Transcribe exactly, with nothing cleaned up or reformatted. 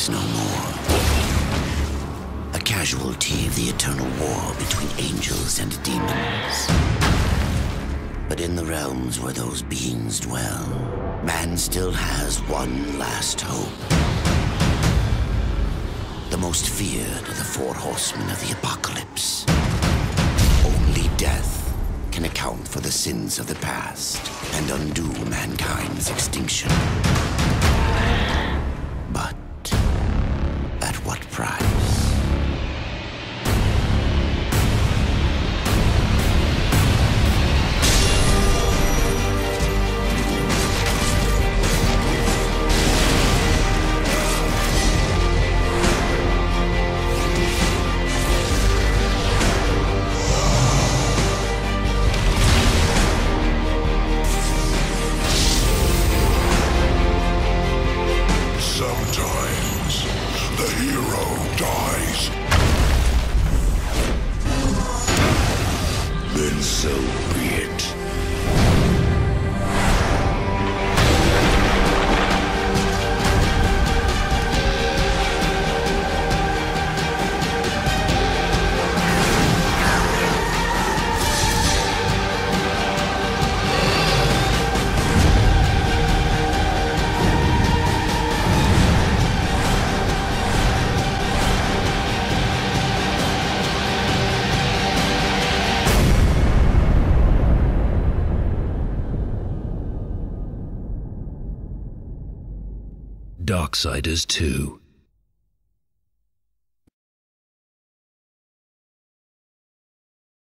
is no more. A casualty of the eternal war between angels and demons. But in the realms where those beings dwell, man still has one last hope. The most feared are the four horsemen of the apocalypse. Only death can account for the sins of the past and undo mankind's extinction. But at what price? Sometimes the hero dies, then so be it. Darksiders two.